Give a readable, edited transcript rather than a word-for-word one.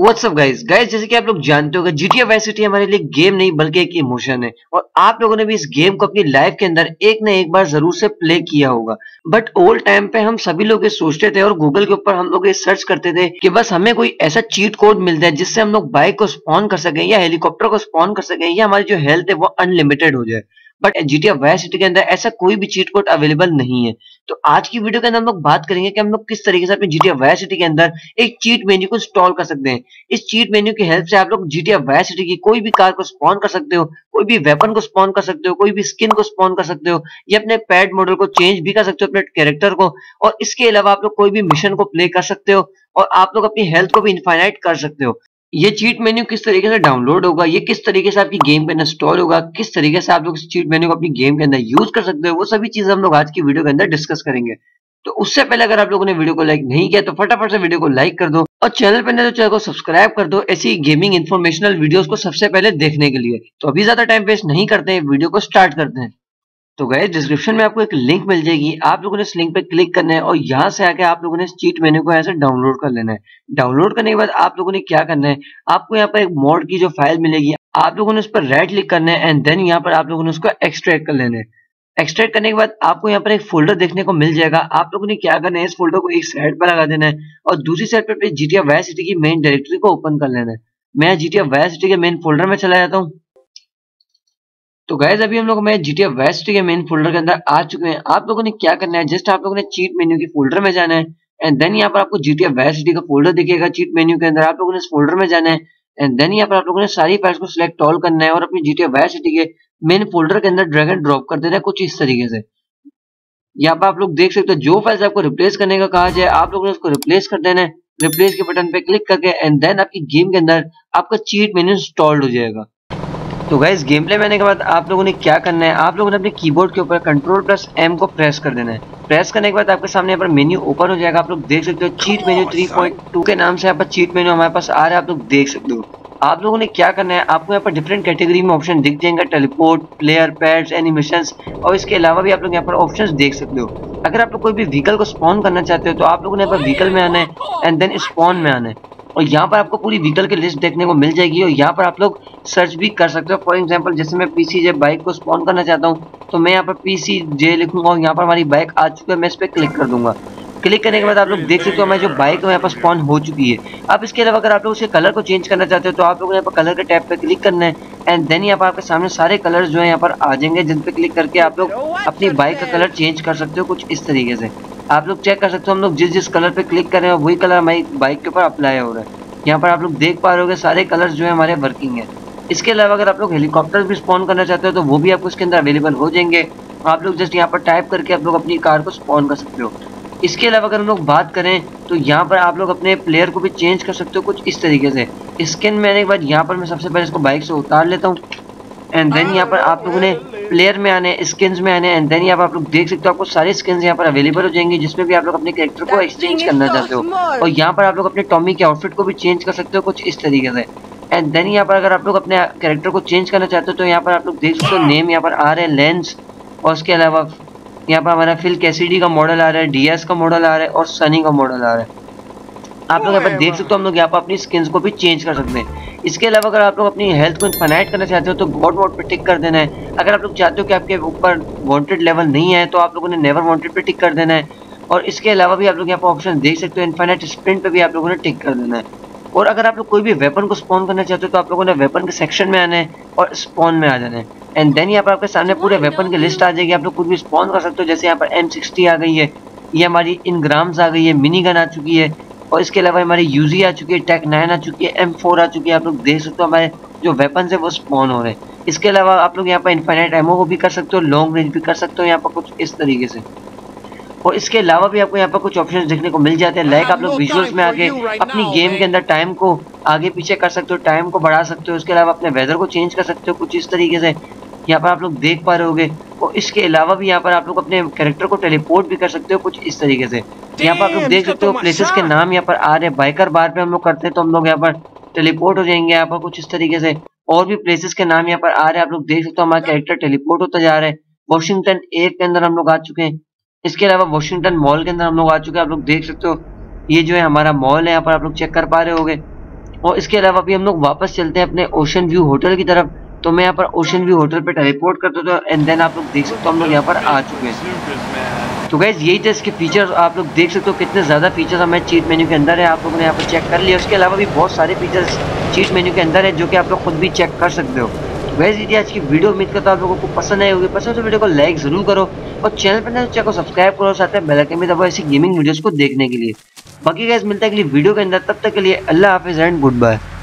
What's up guys, जैसे कि आप लोग जानते हो GTA Vice City हमारे लिए गेम नहीं बल्कि एक इमोशन है और आप लोगों ने भी इस गेम को अपनी लाइफ के अंदर एक न एक बार जरूर से प्ले किया होगा। बट ओल्ड टाइम पे हम सभी लोग ये सोचते थे और गूगल के ऊपर हम लोग ये सर्च करते थे कि बस हमें कोई ऐसा चीट कोड मिलता है जिससे हम लोग बाइक को स्पॉन कर सकें या हेलीकॉप्टर को स्पॉन कर सकें या हमारी जो हेल्थ है वो अनलिमिटेड हो जाए। बट GTA Vice City के अंदर ऐसा कोई भी चीट कोड अवेलेबल नहीं है। तो आज की वीडियो के अंदर हम लोग बात करेंगे कि हम लोग किस तरीके से अपने GTA Vice City के अंदर एक चीट मेन्यू को इंस्टॉल कर सकते हैं। इस चीट मेन्यू की हेल्प से आप लोग GTA Vice City की कोई भी कार को स्पॉन कर सकते हो, कोई भी वेपन को स्पॉन कर सकते हो, कोई भी स्किन को स्पॉन कर सकते हो या अपने पैट मॉडल को चेंज भी कर सकते हो, अपने कैरेक्टर को। और इसके अलावा आप लोग कोई भी मिशन को प्ले कर सकते हो और आप लोग अपनी हेल्थ को भी इनफाइनाइट कर सकते हो। ये चीट मेन्यू किस तरीके से डाउनलोड होगा, ये किस तरीके से आपकी गेम पे इंस्टॉल होगा, किस तरीके से आप लोग इस चीट मेन्यू को अपनी गेम के अंदर यूज कर सकते हो, वो सभी चीजें हम लोग आज की वीडियो के अंदर डिस्कस करेंगे। तो उससे पहले अगर आप लोगों ने वीडियो को लाइक नहीं किया तो फटाफट से वीडियो को लाइक कर दो और चैनल पे नए तो चैनल को सब्सक्राइब कर दो ऐसी गेमिंग इन्फॉर्मेशनल वीडियोस को सबसे पहले देखने के लिए। तो अभी ज्यादा टाइम वेस्ट नहीं करते हैं, वीडियो को स्टार्ट करते हैं। तो गाइस, डिस्क्रिप्शन में आपको एक लिंक मिल जाएगी, आप लोगों ने इस लिंक पे क्लिक करना है और यहाँ से आके आप लोगों ने इस चीट मेन्यू को यहाँ से डाउनलोड कर लेना है। डाउनलोड करने के बाद आप लोगों ने क्या करना है, आपको यहाँ पर एक मोड की जो फाइल मिलेगी आप लोगों ने उस पर राइट क्लिक करना है एंड देन यहाँ पर आप लोगों ने उसको एक्सट्रैक्ट कर लेना है। एक्सट्रैक्ट करने के बाद आपको यहाँ पर एक फोल्डर देखने को मिल जाएगा, आप लोगों ने क्या करना है, इस फोल्डर को एक साइड पर लगा देना है और दूसरी साइड पर GTA Vice City की मेन डायरेक्टरी को ओपन कर लेना है। मैं GTA Vice City के मेन फोल्डर में चला जाता हूँ। तो गाइस, अभी हम लोग मैं GTA Vice City के मेन फोल्डर के अंदर आ चुके हैं। आप लोगों ने क्या करना है, जस्ट आप लोगों ने चीट मेन्यू के फोल्डर में जाना है एंड देन यहाँ पर आपको GTA Vice City का फोल्डर दिखेगा। चीट मेन्यू के अंदर आप लोगों ने इस फोल्डर में जाना है एंड देन यहाँ पर आप लोगों ने सारी फाइल्स को सिलेक्ट ऑल करना है और अपनी GTA Vice City के मेन फोल्डर के अंदर ड्रैग एंड ड्रॉप कर देना है कुछ इस तरीके से। यहाँ पर आप लोग देख सकते हो जो फाइल्स आपको रिप्लेस करने का कहा जाए आप लोगों ने उसको रिप्लेस कर देना है, रिप्लेस के बटन पे क्लिक करके एंड देन आपकी गेम के अंदर आपका चीट मेन्यू इंस्टॉल्ड हो जाएगा। तो गाइस, गेम प्ले मैंने के बाद आप लोगों ने क्या करना है, आप लोगों ने अपने कीबोर्ड के ऊपर Ctrl+M को प्रेस कर देना है। प्रेस करने के बाद आपके सामने यहाँ पर मेन्यू ओपन हो जाएगा। आप लोग देख सकते हो चीट मेन्यू 3.2 के नाम से यहाँ पर चीट मेन्यू हमारे पास आ रहा है, आप लोग देख सकते हो। आप लोगों ने क्या करना है, आपको यहाँ पर डिफरेंट कैटेगरी में ऑप्शन दिख जाएंगे, टेलीपोर्ट, प्लेयर पैड्स, एनिमेशंस और इसके अलावा भी आप लोग यहाँ पर ऑप्शंस देख सकते हो। अगर आप लोग कोई भी व्हीकल को स्पॉन करना चाहते हो तो आप लोगों ने यहाँ पर व्हीकल में आना है एंड देन स्पॉन में आना है और यहाँ पर आपको पूरी व्हीकल की लिस्ट देखने को मिल जाएगी और यहाँ पर आप लोग सर्च भी कर सकते हो। फॉर एग्जांपल, जैसे मैं PCJ बाइक को स्पॉन करना चाहता हूँ तो मैं यहाँ पर PCJ लिखूंगा और यहाँ पर हमारी बाइक आ चुकी है, मैं इस पर क्लिक कर दूंगा। क्लिक करने के बाद आप लोग देख सकते हो हमारी जो बाइक है यहाँ पर स्पॉन हो चुकी है। अब इसके अलावा अगर आप लोग उसके कलर को चेंज करना चाहते हो तो आप लोगों ने यहाँ पर कलर के टैब पर क्लिक करना है एंड देन यहाँ पर आपके सामने सारे कलर जो है यहाँ पर आ जाएंगे जिन पर क्लिक करके आप लोग अपनी बाइक का कलर चेंज कर सकते हो कुछ इस तरीके से। आप लोग चेक कर सकते हो हम लोग जिस कलर पे क्लिक कर रहे हैं वही कलर हमारी बाइक के ऊपर अप्लाई हो रहा है। यहाँ पर आप लोग देख पा रहे होंगे सारे कलर्स जो है हमारे वर्किंग है। इसके अलावा अगर आप लोग हेलीकॉप्टर भी स्पॉन करना चाहते हो तो वो भी आपको इसके अंदर अवेलेबल हो जाएंगे। आप लोग जस्ट यहाँ पर टाइप करके आप लोग अपनी कार को स्पॉन कर सकते हो। इसके अलावा अगर हम लोग बात करें तो यहाँ पर आप लोग अपने प्लेयर को भी चेंज कर सकते हो कुछ इस तरीके से। स्किन में आने के बाद यहाँ पर मैं सबसे पहले इसको बाइक से उतार लेता हूँ एंड देन यहाँ पर आप लोगों ने प्लेयर में आने, स्किन्स में आने एंड देन यहाँ पर आप लोग देख सकते हो आपको सारी स्किन्स यहाँ पर अवेलेबल हो जाएंगी जिसमें भी आप लोग अपने कैरेक्टर को एक्सचेंज करना चाहते हो और यहाँ पर आप लोग अपने टॉमी के आउटफिट को भी चेंज कर सकते हो कुछ इस तरीके से। एंड देन यहाँ पर अगर आप लोग अपने कैरेक्टर को चेंज करना चाहते हो तो यहाँ पर आप लोग देख सकते हो नेम यहाँ पर आ रहे हैं लेंस और उसके अलावा यहाँ पर हमारा फिल कैसिडी का मॉडल आ रहा है, DS का मॉडल आ रहा है और सनी का मॉडल आ रहा है। आप लोग यहाँ पर देख सकते हो हम लोग यहाँ पर अपनी स्किन्स को भी चेंज कर सकते हैं। इसके अलावा अगर आप लोग अपनी हेल्थ को इनफाइनाइट करना चाहते हो तो गॉड मोड पर टिक कर देना है। अगर आप लोग चाहते हो कि आपके ऊपर वांटेड लेवल नहीं है तो आप लोगों ने नेवर वांटेड पे टिक कर देना है और इसके अलावा भी आप लोग यहाँ पर ऑप्शन देख सकते हो इनफाइनाइट स्प्रिंट पे भी आप लोगों ने टिक कर देना है। और अगर आप लोग कोई भी वेपन को स्पॉन करना चाहते हो तो आप लोगों ने वेपन के सेक्शन में आना है और स्पॉन में आ जाना है एंड देन यहाँ पर आपके सामने पूरे वेपन की लिस्ट आ जाएगी, आप लोग कुछ भी स्पॉन कर सकते हो। जैसे यहाँ पर M60 आ गई है, ये हमारी इनग्राम्स आ गई है, मिनी गन आ चुकी है और इसके अलावा हमारी UZI आ चुकी है, Tec 9 आ चुकी है, M4 आ चुकी है। आप लोग देख सकते हो हमारे जो वेपन है वो स्पॉन हो रहे हैं। इसके अलावा आप लोग यहाँ पर इनफाइनाइट एमओ को भी कर सकते हो, लॉन्ग रेंज भी कर सकते हो यहाँ पर कुछ इस तरीके से। और इसके अलावा भी आपको यहाँ पर कुछ ऑप्शंस देखने को मिल जाते हैं, लाइक आप लोग विजुअल्स में आके अपनी गेम के अंदर टाइम को आगे पीछे कर सकते हो, टाइम को बढ़ा सकते हो, इसके अलावा अपने वेदर को चेंज कर सकते हो कुछ इस तरीके से यहाँ पर आप लोग देख पा रहे होंगे। और इसके अलावा भी यहाँ पर आप लोग अपने कैरेक्टर को टेलीपोर्ट भी कर सकते हो कुछ इस तरीके से। यहाँ पर आप लोग देख सकते हो प्लेसेस के नाम यहाँ पर आ रहे हैं, बाइकर बार पे हम लोग करते हैं तो हम लोग यहाँ पर टेलीपोर्ट हो जाएंगे यहाँ पर कुछ इस तरीके से। और भी प्लेसेस के नाम यहाँ पर आ रहे हैं, आप लोग देख सकते हो हमारा कैरेक्टर टेलीपोर्ट होता जा रहा है। वॉशिंगटन एव के अंदर हम लोग आ चुके हैं, इसके अलावा वॉशिंगटन मॉल के अंदर हम लोग आ चुके हैं। आप लोग देख सकते हो ये जो है हमारा मॉल है, यहाँ पर आप लोग चेक कर पा रहे होंगे। और इसके अलावा भी हम लोग वापस चलते हैं अपने ओशन व्यू होटल की तरफ। तो मैं यहाँ पर ओशन व्यू होटल पे टेलीपोर्ट करता था एंड देन आप लोग देख सकते हो हम लोग यहाँ पर आ चुके हैं। तो गाइज यही था इसके फीचर्स, आप लोग देख सकते हो कितने ज़्यादा फीचर्स हमें चीट मेन्यू के अंदर है, आप लोगों ने यहाँ पर चेक कर लिया। उसके अलावा भी बहुत सारे फीचर्स चीट मेन्यू के अंदर है जो कि आप लोग खुद भी चेक कर सकते हो। वैसे यदि आज की वीडियो उम्मीद करता हूँ आप लोगों को पसंद आई होगी, पसंद तो वीडियो को लाइक जरूर करो और चैनल पर नए चैनल को सब्सक्राइब करो, साथ में बेल आइकन भी दबाओ ऐसी गेमिंग वीडियोस को देखने के लिए। बाकी गाइस मिलते हैं अगली वीडियो के अंदर, तब तक के लिए अल्लाह हाफिज़ एंड गुड बाय।